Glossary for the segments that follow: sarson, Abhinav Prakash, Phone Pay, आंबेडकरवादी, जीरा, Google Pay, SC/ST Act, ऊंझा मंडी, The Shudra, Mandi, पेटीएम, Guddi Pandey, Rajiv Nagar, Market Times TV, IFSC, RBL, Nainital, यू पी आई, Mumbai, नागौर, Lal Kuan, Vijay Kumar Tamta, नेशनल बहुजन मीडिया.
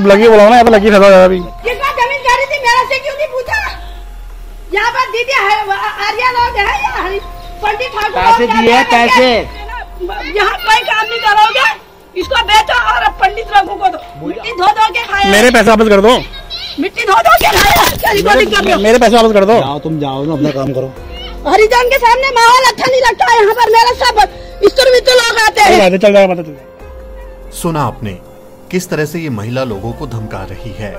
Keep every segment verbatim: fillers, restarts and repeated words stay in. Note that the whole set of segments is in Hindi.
तुम लगी बोला ना, यहाँ पर लगी फैसला हो जाएगा। कितना जमीन जा रही थी, मेरा से क्यों नहीं पूछा? यहाँ पर दीदी आर्या लोग है या पंडित ठाकुर लोग है, कैसे यहाँ कोई काम नहीं करोगे? इसको बेचो और पंडित लोगों को दो, मिट्टी धो दो के खाए। मेरे पैसे वापस कर दो, मिट्टी धो दो के खाए, मेरे पैसे वापस कर दो। तुम जाओ ना, अपना काम करो। हरिजन के सामने माहौल अच्छा नहीं लगता है, यहाँ पर मेरा सब स्तर वितर लोग आते हैं। चल जाएगा, पता चल। सुना आपने किस तरह से ये महिला लोगों को धमका रही है।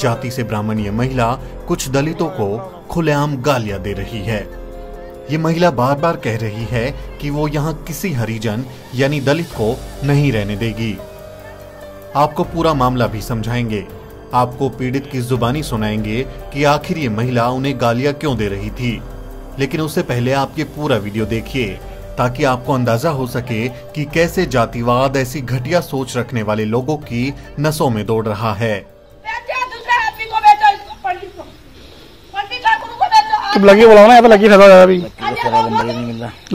जाति से ब्राह्मण ये महिला कुछ दलितों को खुलेआम गालियां दे रही है। ये महिला बार बार कह रही है कि वो यहाँ किसी हरिजन यानी दलित को नहीं रहने देगी। आपको पूरा मामला भी समझाएंगे, आपको पीड़ित की जुबानी सुनाएंगे कि आखिर ये महिला उन्हें गालियां क्यों दे रही थी। लेकिन उससे पहले आप ये पूरा वीडियो देखिए ताकि आपको अंदाजा हो सके कि कैसे जातिवाद ऐसी घटिया सोच रखने वाले लोगों की नसों में दौड़ रहा है। तुम लगी बुलाओ ना, यहाँ पे लगी फैसला हो जाएगा। अभी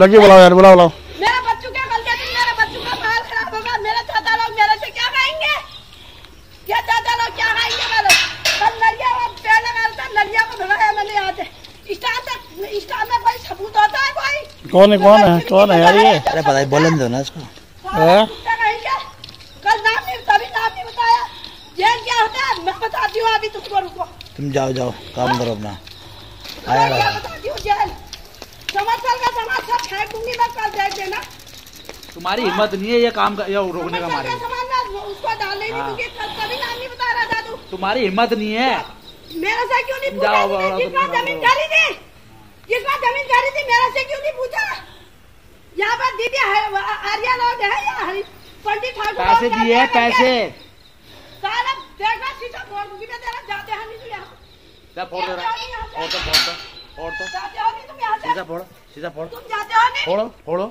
लगी बुलाओ यार, बुलाओ बुलाओ। मेरा बच्चों क्या गलती है, मेरा बच्चों का माल खराब होगा, मेरे चाचा लोग मेरे से क्या खाएंगे? क्या चाचा लोग क्या खाएंगे? कल नलिया में पेड़ लगा था, नलिया को भगाया मैंने यहाँ से। स्टाफ में कोई सबूत होता है? कौन है कौन है कौन है यार ये? अरे पता है, बोलन दो ना इसको। कल नाम नहीं, तभी नाम नहीं बताया। जेल क्या होता है मैं बताती हूँ अभी तुमको, रुको। तुम जाओ जाओ काम करो अपना। आया क्या बताती हूँ, जेल समाज का समाज सब फेंकूंगी मैं कल, देख देना। तुम्हारी हिम्मत नहीं है ये काम का, ये रोकने का मारे उसको डालने नहीं दूंगी। तभी नाम नहीं बता रहा दादू, तुम्हारी हिम्मत नहीं है। मेरे से क्यों नहीं पूछा? कितना जमीन डाली थी, कितना जमीन डाली थी, मेरे से क्यों नहीं पूछा? यहाँ पर दीदी आर्या लोग है या पंडित ठाकुर लोग? पैसे दिए पैसे सारा देखना, सीधा बोल दूंगी मैं तेरा। जाते हैं नहीं यहाँ जा, फोड़ दो और तो फोड़ दो और तो जाते हो नहीं तुम यहाँ से, सीधा फोड़ो सीधा फोड़ो। तुम जाते हो नहीं, फोड़ो फोड़ो,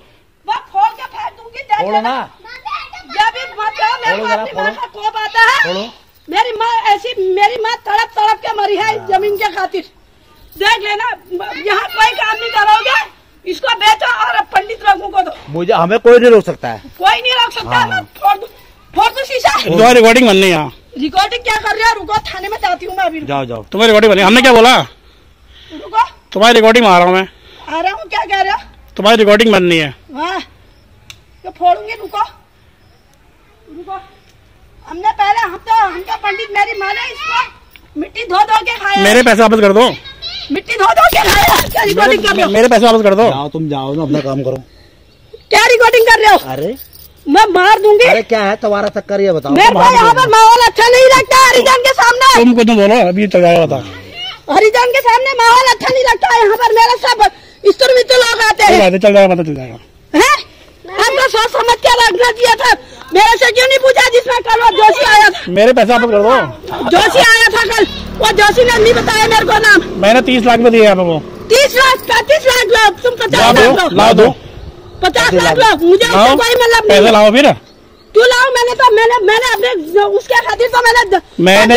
मैं फोड़ के फेंक दूंगी। फोड़ो ना, जब भी मत जाओ, मेरे माँ का कोप आता है। फोड़ो, मेरी माँ ऐसी, मेरी माँ तड़प तड़प के मरी है जमीन के खातिर, देख लेना। यहाँ कोई काम नहीं करोगे, इसको बेचो और पंडित लोगों को दो। मुझे हमें कोई नहीं रोक सकता है, कोई नहीं रोक सकता। हाँ। फोड़ दू, फोड़ दू शीशा। दो रिकॉर्डिंग बनने, यहाँ रिकॉर्डिंग क्या कर रहे हो? रुको, थाने में जाती हूँ मैं अभी। जाओ जाओ, तुम्हारी रिकॉर्डिंग बनी। हमने क्या बोला? रुको, तुम्हारी रिकॉर्डिंग में आ रहा हूँ मैं। आ रहा हूँ, क्या कह रहे हो? तुम्हारी रिकॉर्डिंग बननी है। हाँ फोड़ूंगी, रुको रुको। हमने पहले, हम तो हमका पंडित, मेरी माँ ने इसको मिट्टी धो धो के खाया। मेरे पैसे वापस कर दो, मिट्टी धो धो के खाया। रिकॉर्डिंग कर रहे हो, मेरे पैसे वापस कर दो। जाओ तुम जाओ ना, अपना काम करो। क्या रिकॉर्डिंग कर रहे हो? अरे मैं मार दूंगी। अरे क्या है तुम्हारा चक्कर, ये बताओ। मेरे को यहाँ पर माहौल अच्छा नहीं लगता है, हरिजन के सामने। तुम कुछ बोलो, अभी चल जाएगा, बता। हरिजन के सामने माहौल अच्छा नहीं लगता है, यहाँ पर मेरा सब स्तर वितर लोग आते हैं। चल जाएगा, पता चल जाएगा। है हमको सोच समझ के रखना दिया था, मेरे से क्यों नहीं पूछा? जिसमें कल वो जोशी आया था, मेरे पैसा आप कर दो। जोशी आया था कल, वो जोशी ने नहीं बताया मेरे को नाम। मैंने तीस लाख में दिया आपको। तीस लाख पैंतीस लाख लो, तुम पचास लाख ला दो, पचास लाख लो। मुझे कोई मतलब नहीं, पैसे लाओ फिर क्यों लाओ? मैंने तो मैंने मैंने अपने उसके खातिर तो मैंने मैंने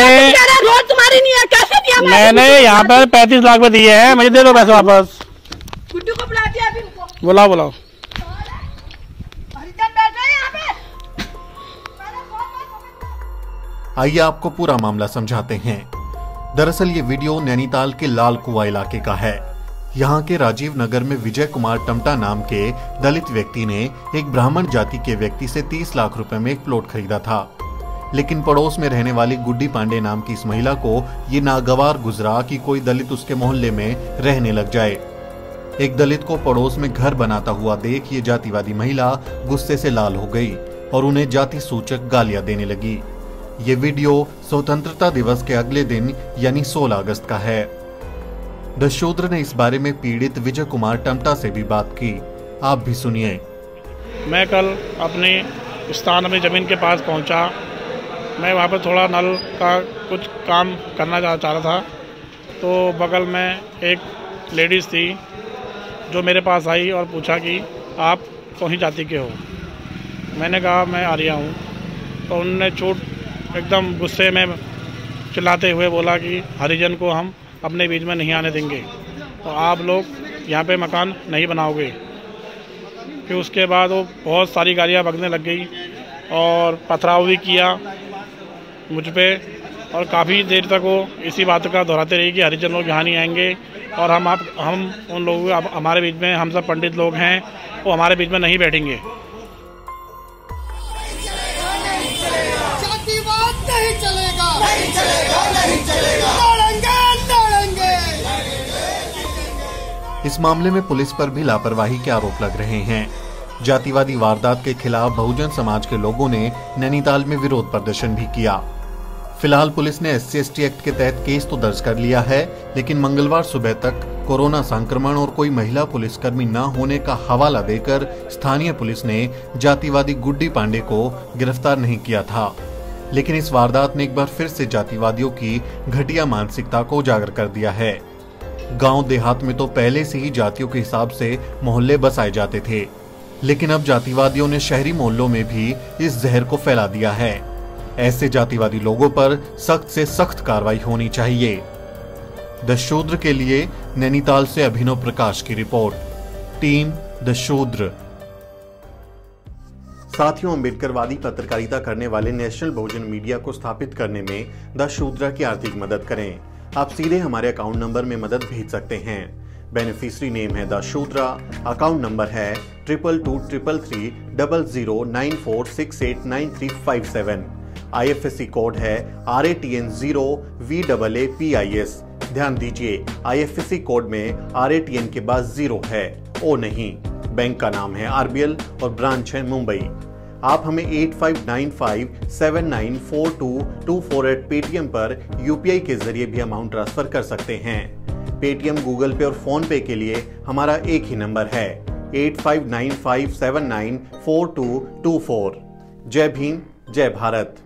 रोज तुम्हारी नहीं है, कैसे दिया? मैंने यहाँ पर पैंतीस लाख में दिए है, मुझे दे दो पैसे वापस। गुड्डू को बुला दिया, बुलाओ बुलाओ। आइए आपको पूरा मामला समझाते हैं। दरअसल ये वीडियो नैनीताल के लाल कुआं इलाके का है। यहाँ के राजीव नगर में विजय कुमार टमटा नाम के दलित व्यक्ति ने एक ब्राह्मण जाति के व्यक्ति से तीस लाख रुपए में एक प्लॉट खरीदा था, लेकिन पड़ोस में रहने वाली गुड्डी पांडे नाम की इस महिला को ये नागवार गुजरा कि कोई दलित उसके मोहल्ले में रहने लग जाए। एक दलित को पड़ोस में घर बनाता हुआ देख ये जातिवादी महिला गुस्से से लाल हो गई और उन्हें जाति सूचक गालियां देने लगी। ये वीडियो स्वतंत्रता दिवस के अगले दिन यानी सोलह अगस्त का है। द शूद्र ने इस बारे में पीड़ित विजय कुमार टमटा से भी बात की, आप भी सुनिए। मैं कल अपने स्थान में जमीन के पास पहुंचा। मैं वहां पर थोड़ा नल का कुछ काम करना चाह रहा था, तो बगल में एक लेडीज़ थी जो मेरे पास आई और पूछा कि आप कौन जाति के हो? मैंने कहा मैं आर्या हूँ। तो उन्होंने छूट एकदम गुस्से में चिल्लाते हुए बोला कि हरिजन को हम अपने बीच में नहीं आने देंगे, तो आप लोग यहाँ पे मकान नहीं बनाओगे। फिर उसके बाद वो बहुत सारी गालियाँ बकने लग गई और पथराव भी किया। मुझ पर, और काफ़ी देर तक वो इसी बात का दोहराते रहे कि हरिजन लोग यहाँ नहीं आएंगे और हम आप हम उन लोगों को हमारे बीच में, हम सब पंडित लोग हैं, वो हमारे बीच में नहीं बैठेंगे। इस मामले में पुलिस पर भी लापरवाही के आरोप लग रहे हैं। जातिवादी वारदात के खिलाफ बहुजन समाज के लोगों ने नैनीताल में विरोध प्रदर्शन भी किया। फिलहाल पुलिस ने S C S T act के तहत केस तो दर्ज कर लिया है, लेकिन मंगलवार सुबह तक कोरोना संक्रमण और कोई महिला पुलिसकर्मी न होने का हवाला देकर स्थानीय पुलिस ने जातिवादी गुड्डी पांडे को गिरफ्तार नहीं किया था। लेकिन इस वारदात ने एक बार फिर से जातिवादियों की घटिया मानसिकता को उजागर कर दिया है। गाँव देहात में तो पहले से ही जातियों के हिसाब से मोहल्ले बसाए जाते थे, लेकिन अब जातिवादियों ने शहरी मोहल्लों में भी इस जहर को फैला दिया है। ऐसे जातिवादी लोगों पर सख्त से सख्त कार्रवाई होनी चाहिए। द शूद्र के लिए नैनीताल से अभिनव प्रकाश की रिपोर्ट, टीम द शूद्र। साथियों, अम्बेडकरवादी पत्रकारिता करने वाले नेशनल बहुजन मीडिया को स्थापित करने में द शूद्र की आर्थिक मदद करें। आप सीधे हमारे अकाउंट नंबर में मदद भेज सकते हैं। बेनिफिशरी नेम है द शूद्रा, अकाउंट नंबर है triple two triple three double zero nine four six eight nine three five seven, I F S C code है R A T N zero V double A P I S. ध्यान दीजिए, I F S C code में आर ए टी एन के बाद जीरो है। ओ नहीं, बैंक का नाम है आर बी एल और ब्रांच है मुंबई। आप हमें eight five nine five seven nine four two two four एट पेटीएम पर यू पी आई के जरिए भी अमाउंट ट्रांसफर कर सकते हैं। पेटीएम, गूगल पे और फोन पे के लिए हमारा एक ही नंबर है eight five nine five seven nine four two two four. जय भीम, जय भारत।